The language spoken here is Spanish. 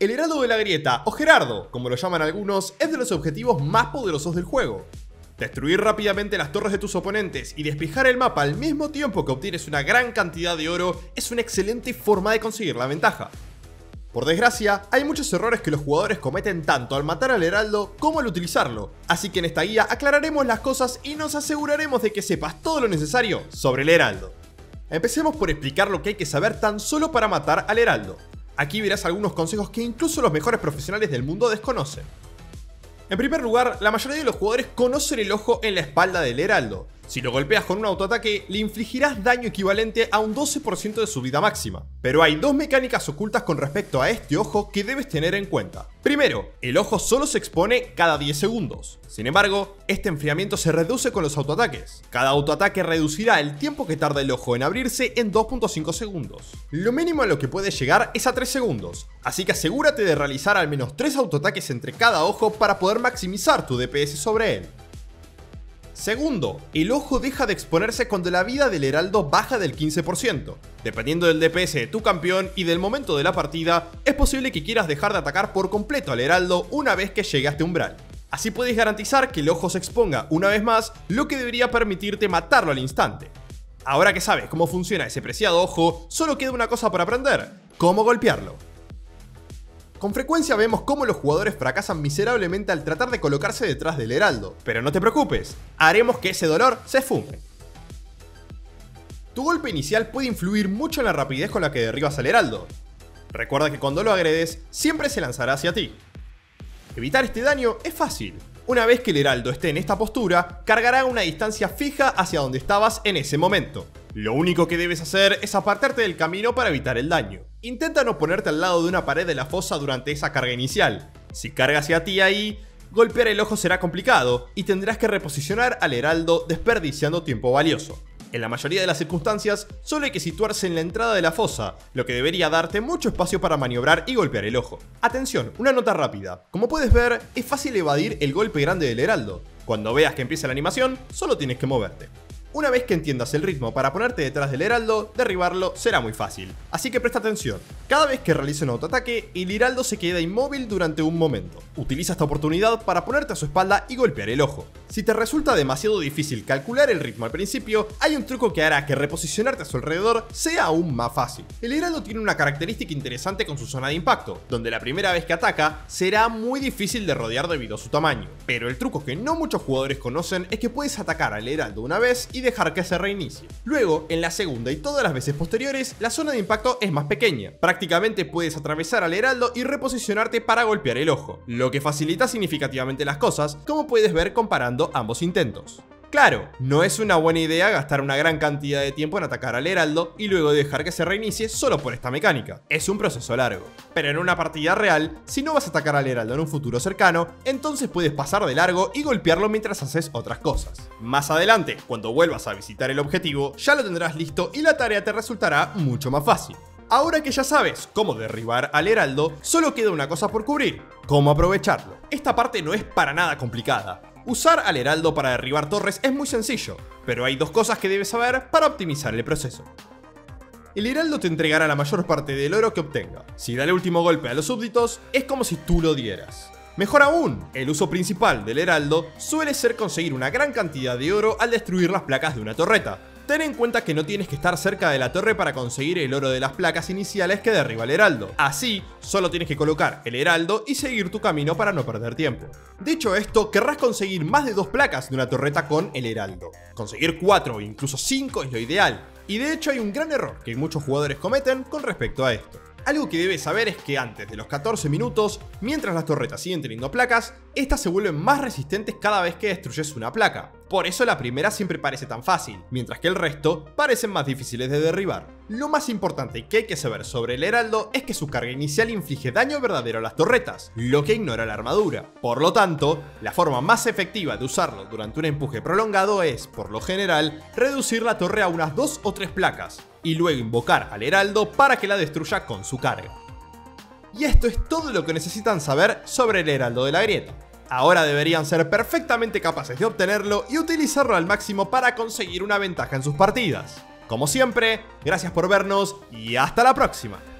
El Heraldo de la grieta, o Gerardo, como lo llaman algunos, es de los objetivos más poderosos del juego. Destruir rápidamente las torres de tus oponentes y despejar el mapa al mismo tiempo que obtienes una gran cantidad de oro es una excelente forma de conseguir la ventaja. Por desgracia, hay muchos errores que los jugadores cometen tanto al matar al heraldo como al utilizarlo, así que en esta guía aclararemos las cosas y nos aseguraremos de que sepas todo lo necesario sobre el heraldo. Empecemos por explicar lo que hay que saber tan solo para matar al heraldo. Aquí verás algunos consejos que incluso los mejores profesionales del mundo desconocen. En primer lugar, la mayoría de los jugadores conocen el ojo en la espalda del heraldo. Si lo golpeas con un autoataque, le infligirás daño equivalente a un 12% de su vida máxima. Pero hay dos mecánicas ocultas con respecto a este ojo que debes tener en cuenta. Primero, el ojo solo se expone cada 10 segundos. Sin embargo, este enfriamiento se reduce con los autoataques. Cada autoataque reducirá el tiempo que tarda el ojo en abrirse en 2.5 segundos. Lo mínimo a lo que puede llegar es a 3 segundos, así que asegúrate de realizar al menos 3 autoataques entre cada ojo para poder maximizar tu DPS sobre él. Segundo, el ojo deja de exponerse cuando la vida del heraldo baja del 15%. Dependiendo del DPS de tu campeón y del momento de la partida, es posible que quieras dejar de atacar por completo al heraldo una vez que llegue a este umbral. Así puedes garantizar que el ojo se exponga una vez más, lo que debería permitirte matarlo al instante. Ahora que sabes cómo funciona ese preciado ojo, solo queda una cosa para aprender: cómo golpearlo. Con frecuencia vemos cómo los jugadores fracasan miserablemente al tratar de colocarse detrás del heraldo, pero no te preocupes, haremos que ese dolor se esfume. Tu golpe inicial puede influir mucho en la rapidez con la que derribas al heraldo. Recuerda que cuando lo agredes, siempre se lanzará hacia ti. Evitar este daño es fácil. Una vez que el heraldo esté en esta postura, cargará a una distancia fija hacia donde estabas en ese momento. Lo único que debes hacer es apartarte del camino para evitar el daño. Intenta no ponerte al lado de una pared de la fosa durante esa carga inicial. Si carga hacia ti ahí, golpear el ojo será complicado y tendrás que reposicionar al heraldo desperdiciando tiempo valioso. En la mayoría de las circunstancias, solo hay que situarse en la entrada de la fosa, lo que debería darte mucho espacio para maniobrar y golpear el ojo. Atención, una nota rápida. Como puedes ver, es fácil evadir el golpe grande del heraldo. Cuando veas que empieza la animación, solo tienes que moverte. Una vez que entiendas el ritmo para ponerte detrás del heraldo, derribarlo será muy fácil. Así que presta atención. Cada vez que realice un autoataque, el heraldo se queda inmóvil durante un momento. Utiliza esta oportunidad para ponerte a su espalda y golpear el ojo. Si te resulta demasiado difícil calcular el ritmo al principio, hay un truco que hará que reposicionarte a su alrededor sea aún más fácil. El heraldo tiene una característica interesante con su zona de impacto, donde la primera vez que ataca será muy difícil de rodear debido a su tamaño. Pero el truco que no muchos jugadores conocen es que puedes atacar al heraldo una vez y dejar que se reinicie. Luego, en la segunda y todas las veces posteriores, la zona de impacto es más pequeña. Prácticamente puedes atravesar al heraldo y reposicionarte para golpear el ojo, lo que facilita significativamente las cosas, como puedes ver comparando ambos intentos. Claro, no es una buena idea gastar una gran cantidad de tiempo en atacar al heraldo y luego dejar que se reinicie solo por esta mecánica. Es un proceso largo. Pero en una partida real, si no vas a atacar al heraldo en un futuro cercano, entonces puedes pasar de largo y golpearlo mientras haces otras cosas. Más adelante, cuando vuelvas a visitar el objetivo, ya lo tendrás listo y la tarea te resultará mucho más fácil. Ahora que ya sabes cómo derribar al heraldo, solo queda una cosa por cubrir: cómo aprovecharlo. Esta parte no es para nada complicada. Usar al heraldo para derribar torres es muy sencillo, pero hay dos cosas que debes saber para optimizar el proceso. El heraldo te entregará la mayor parte del oro que obtenga. Si da el último golpe a los súbditos, es como si tú lo dieras. Mejor aún, el uso principal del heraldo suele ser conseguir una gran cantidad de oro al destruir las placas de una torreta. Ten en cuenta que no tienes que estar cerca de la torre para conseguir el oro de las placas iniciales que derriba el heraldo. Así, solo tienes que colocar el heraldo y seguir tu camino para no perder tiempo. Dicho esto, querrás conseguir más de 2 placas de una torreta con el heraldo. Conseguir 4 o incluso 5 es lo ideal. Y de hecho hay un gran error que muchos jugadores cometen con respecto a esto. Algo que debes saber es que antes de los 14 minutos, mientras las torretas siguen teniendo placas, estas se vuelven más resistentes cada vez que destruyes una placa. Por eso la primera siempre parece tan fácil, mientras que el resto parecen más difíciles de derribar. Lo más importante que hay que saber sobre el heraldo es que su carga inicial inflige daño verdadero a las torretas, lo que ignora la armadura. Por lo tanto, la forma más efectiva de usarlo durante un empuje prolongado es, por lo general, reducir la torre a unas 2 o 3 placas, y luego invocar al heraldo para que la destruya con su carga. Y esto es todo lo que necesitan saber sobre el heraldo de la grieta. Ahora deberían ser perfectamente capaces de obtenerlo y utilizarlo al máximo para conseguir una ventaja en sus partidas. Como siempre, gracias por vernos y hasta la próxima.